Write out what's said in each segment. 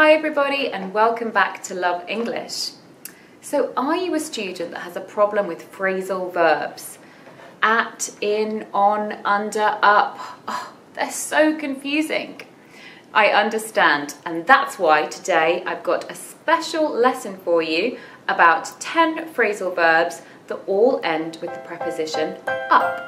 Hi everybody and welcome back to Love English. So are you a student that has a problem with phrasal verbs? At, in, on, under, up. Oh, they're so confusing. I understand, and that's why today I've got a special lesson for you about 10 phrasal verbs that all end with the preposition up.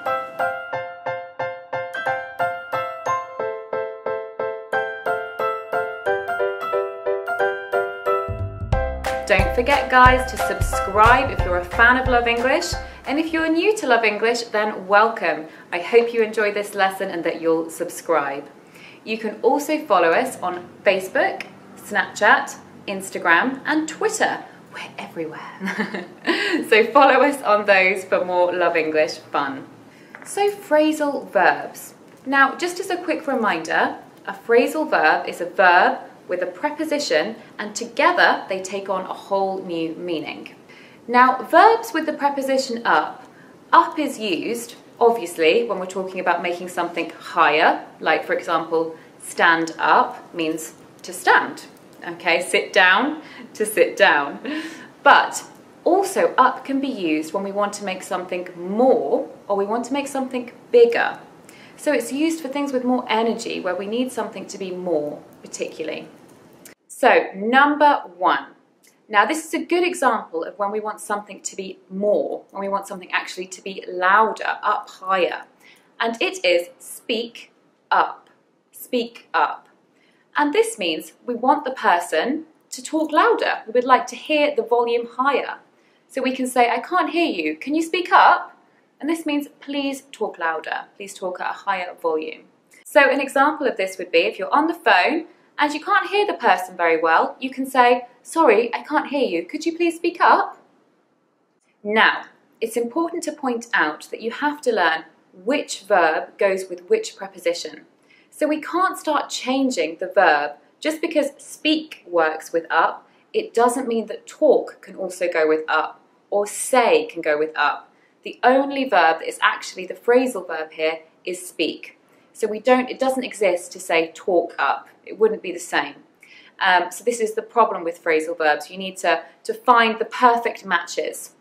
Don't forget, guys, to subscribe if you're a fan of Love English, and if you're new to Love English, then welcome. I hope you enjoy this lesson and that you'll subscribe. You can also follow us on Facebook, Snapchat, Instagram and Twitter. We're everywhere. So follow us on those for more Love English fun. So phrasal verbs. Now, just as a quick reminder, a phrasal verb is a verb with a preposition, and together they take on a whole new meaning. Now, verbs with the preposition up. Up is used, obviously, when we're talking about making something higher, like, for example, stand up means to stand. Okay, sit down, to sit down. But also up can be used when we want to make something more, or we want to make something bigger. So it's used for things with more energy, where we need something to be more, particularly. So, number one. Now, this is a good example of when we want something to be more, when we want something actually to be louder, up higher. And it is speak up. Speak up. And this means we want the person to talk louder. We would like to hear the volume higher. So we can say, I can't hear you. Can you speak up? And this means please talk louder. Please talk at a higher volume. So an example of this would be if you're on the phone and you can't hear the person very well, you can say, sorry, I can't hear you. Could you please speak up? Now, it's important to point out that you have to learn which verb goes with which preposition. So we can't start changing the verb. Just because speak works with up, it doesn't mean that talk can also go with up, or say can go with up. The only verb that is actually the phrasal verb here is speak. So it doesn't exist to say talk up. It wouldn't be the same. So this is the problem with phrasal verbs. You need to find the perfect matches.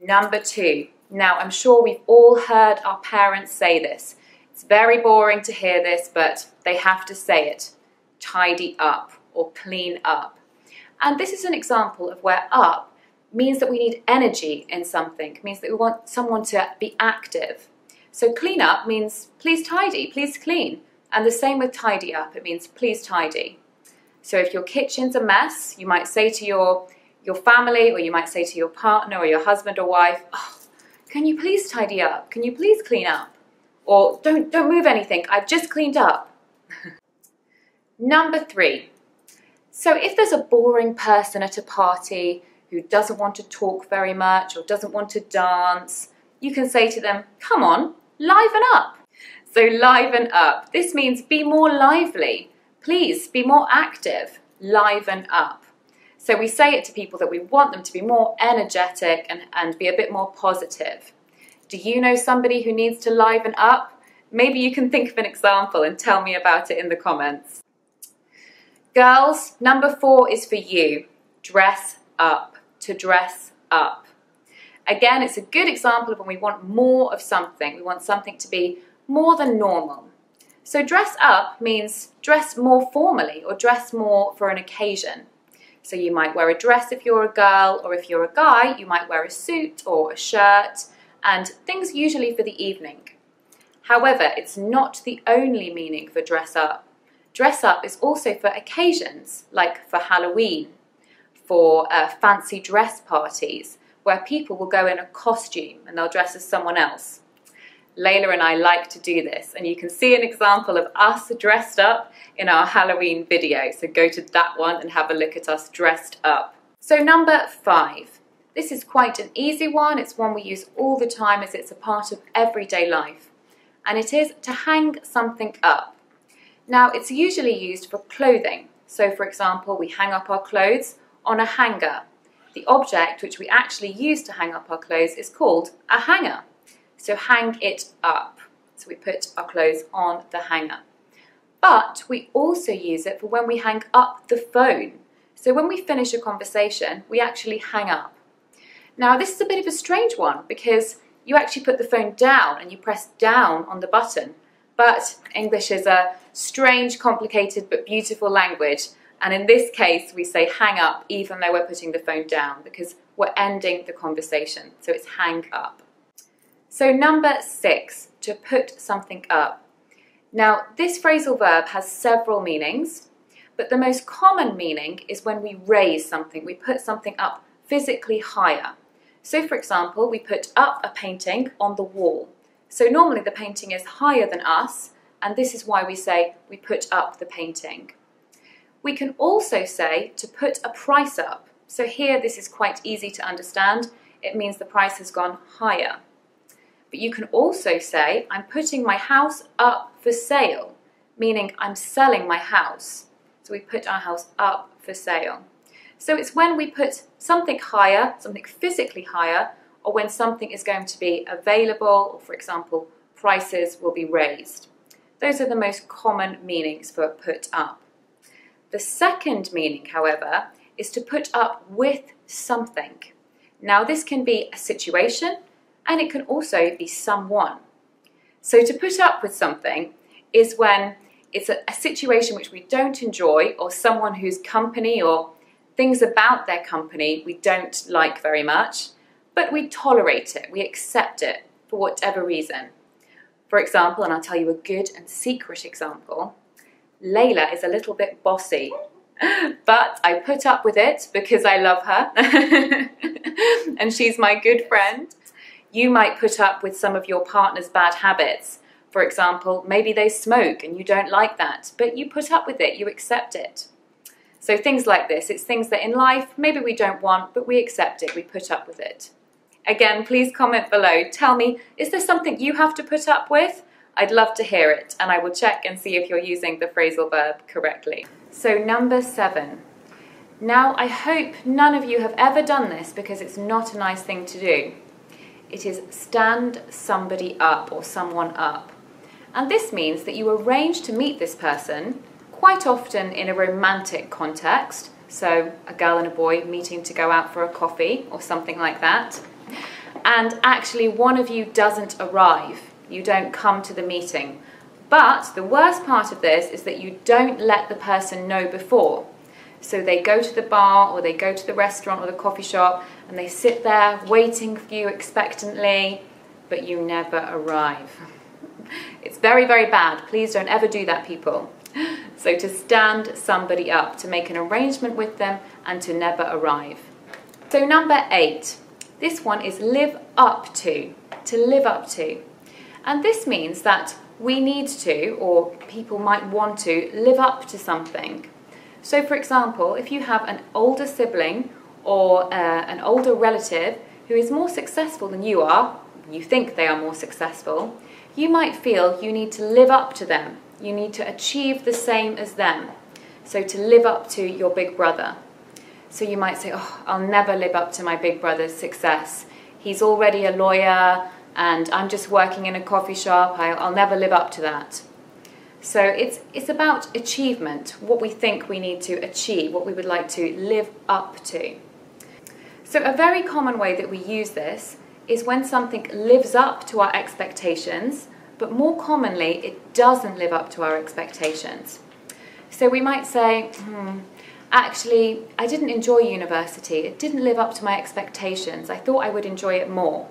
Number two. Now, I'm sure we've all heard our parents say this. It's very boring to hear this, but they have to say it. Tidy up or clean up. And this is an example of where up means that we need energy in something, means that we want someone to be active. So clean up means please tidy, please clean. And the same with tidy up, it means please tidy. So if your kitchen's a mess, you might say to your family, or you might say to your partner or your husband or wife, oh, can you please tidy up? Can you please clean up? Or don't move anything, I've just cleaned up. Number three. So if there's a boring person at a party, who doesn't want to talk very much or doesn't want to dance, you can say to them, come on, liven up. So liven up, this means be more lively. Please be more active, liven up. So we say it to people that we want them to be more energetic and be a bit more positive. Do you know somebody who needs to liven up? Maybe you can think of an example and tell me about it in the comments. Girls, number four is for you, dress up. To dress up. Again, it's a good example of when we want more of something. We want something to be more than normal. So dress up means dress more formally or dress more for an occasion. So you might wear a dress if you're a girl, or if you're a guy, you might wear a suit or a shirt, and things usually for the evening. However, it's not the only meaning for dress up. Dress up is also for occasions, like for Halloween, for fancy dress parties, where people will go in a costume and they'll dress as someone else. Layla and I like to do this, and you can see an example of us dressed up in our Halloween video, so go to that one and have a look at us dressed up. So number five. This is quite an easy one. It's one we use all the time as it's a part of everyday life, and it is to hang something up. Now, it's usually used for clothing. So for example, we hang up our clothes on a hanger. The object which we actually use to hang up our clothes is called a hanger. So hang it up. So we put our clothes on the hanger. but we also use it for when we hang up the phone. So when we finish a conversation, we actually hang up. Now this is a bit of a strange one because you actually put the phone down and you press down on the button. But English is a strange, complicated but beautiful language, and in this case we say hang up even though we're putting the phone down because we're ending the conversation, so it's hang up. So number 6, to put something up. Now this phrasal verb has several meanings, but the most common meaning is when we raise something, we put something up physically higher. So for example, we put up a painting on the wall. So normally the painting is higher than us, and this is why we say we put up the painting. We can also say to put a price up. So here this is quite easy to understand. It means the price has gone higher. But you can also say I'm putting my house up for sale, meaning I'm selling my house. So we put our house up for sale. So it's when we put something higher, something physically higher, or when something is going to be available, or for example, prices will be raised. Those are the most common meanings for put up. The second meaning, however, is to put up with something. Now this can be a situation, and it can also be someone. So to put up with something is when it's a situation which we don't enjoy, or someone whose company or things about their company we don't like very much, but we tolerate it, we accept it for whatever reason. For example, and I'll tell you a good and secret example, Layla is a little bit bossy, but I put up with it because I love her and she's my good friend. You might put up with some of your partner's bad habits. For example, maybe they smoke and you don't like that, but you put up with it, you accept it. So things like this, it's things that in life maybe we don't want, but we accept it, we put up with it. Again, please comment below. Tell me, is there something you have to put up with? I'd love to hear it, and I will check and see if you're using the phrasal verb correctly. So number 7. Now, I hope none of you have ever done this because it's not a nice thing to do. It is stand somebody up or someone up. And this means that you arrange to meet this person, quite often in a romantic context, so a girl and a boy meeting to go out for a coffee or something like that, and actually one of you doesn't arrive, you don't come to the meeting. But the worst part of this is that you don't let the person know before. So they go to the bar or they go to the restaurant or the coffee shop and they sit there waiting for you expectantly, but you never arrive. It's very, very bad. Please don't ever do that, people. So to stand somebody up, to make an arrangement with them and to never arrive. So number 8, this one is live up to live up to. And this means that we need to, or people might want to, live up to something. So for example, if you have an older sibling or an older relative who is more successful than you are, you think they are more successful, you might feel you need to live up to them. You need to achieve the same as them. So to live up to your big brother. So you might say, oh, I'll never live up to my big brother's success. He's already a lawyer and I'm just working in a coffee shop. I'll never live up to that. So it's about achievement, what we think we need to achieve, what we would like to live up to. So a very common way that we use this is when something lives up to our expectations, but more commonly it doesn't live up to our expectations. So we might say, actually, I didn't enjoy university, it didn't live up to my expectations, I thought I would enjoy it more.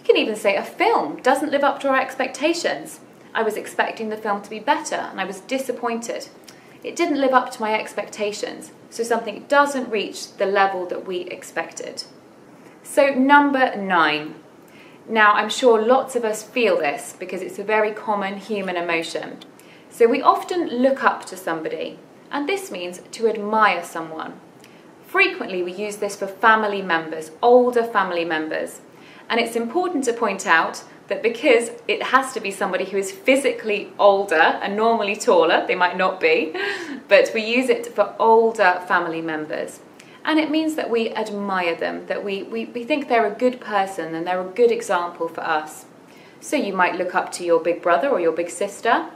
You can even say a film doesn't live up to our expectations. I was expecting the film to be better and I was disappointed. It didn't live up to my expectations, so something doesn't reach the level that we expected. So number 9. Now I'm sure lots of us feel this because it's a very common human emotion. So we often look up to somebody, and this means to admire someone. Frequently we use this for family members, older family members. And it's important to point out that because it has to be somebody who is physically older and normally taller, they might not be, but we use it for older family members. And it means that we admire them, that we think they're a good person and they're a good example for us. So you might look up to your big brother or your big sister,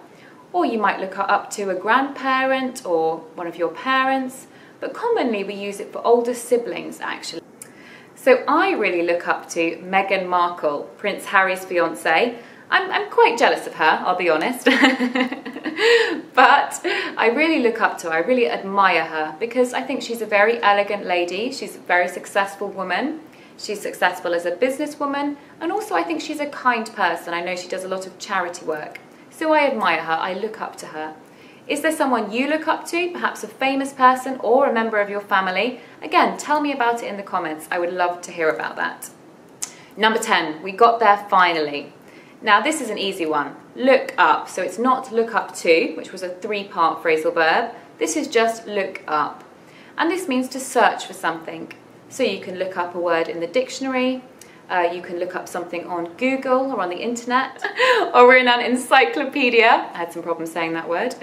or you might look up to a grandparent or one of your parents, but commonly we use it for older siblings actually. So I really look up to Meghan Markle, Prince Harry's fiancée. I'm quite jealous of her, I'll be honest. But I really look up to her, I really admire her, because I think she's a very elegant lady, she's a very successful woman, she's successful as a businesswoman, and also I think she's a kind person. I know she does a lot of charity work. So I admire her, I look up to her. Is there someone you look up to, perhaps a famous person or a member of your family? Again, tell me about it in the comments. I would love to hear about that. Number 10, we got there finally. Now this is an easy one, look up. So it's not look up to, which was a three-part phrasal verb. This is just look up. And this means to search for something. So you can look up a word in the dictionary, you can look up something on Google or on the internet or in an encyclopedia. I had some problems saying that word.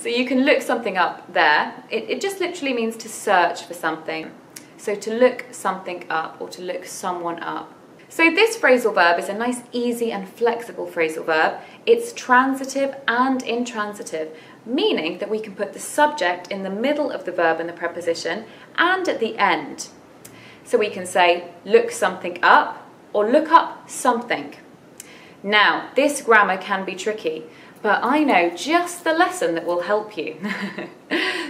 So you can look something up there. It just literally means to search for something. So to look something up or to look someone up. So this phrasal verb is a nice, easy and flexible phrasal verb. It's transitive and intransitive, meaning that we can put the subject in the middle of the verb and the preposition and at the end. So we can say, look something up, or look up something. Now, this grammar can be tricky, but I know just the lesson that will help you.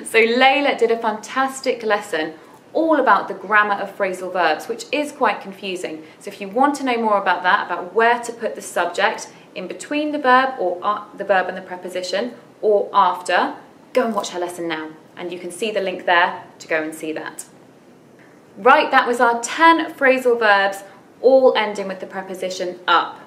So Layla did a fantastic lesson all about the grammar of phrasal verbs, which is quite confusing. So if you want to know more about that, about where to put the subject in between the verb or the verb and the preposition, or after, go and watch her lesson now. And you can see the link there to go and see that. Right, that was our 10 phrasal verbs, all ending with the preposition up.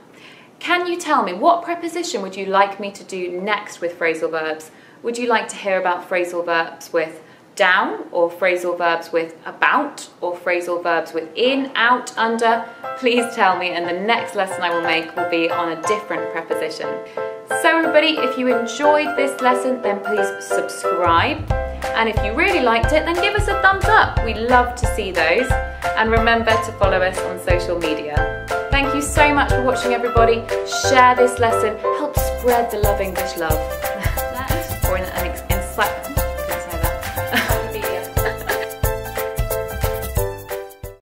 Can you tell me, what preposition would you like me to do next with phrasal verbs? Would you like to hear about phrasal verbs with down, or phrasal verbs with about, or phrasal verbs with in, out, under? Please tell me, and the next lesson I will make will be on a different preposition. So everybody, if you enjoyed this lesson, then please subscribe. And if you really liked it, then give us a thumbs up. We love to see those. And remember to follow us on social media. Thank you so much for watching, everybody. Share this lesson. Help spread the love English love.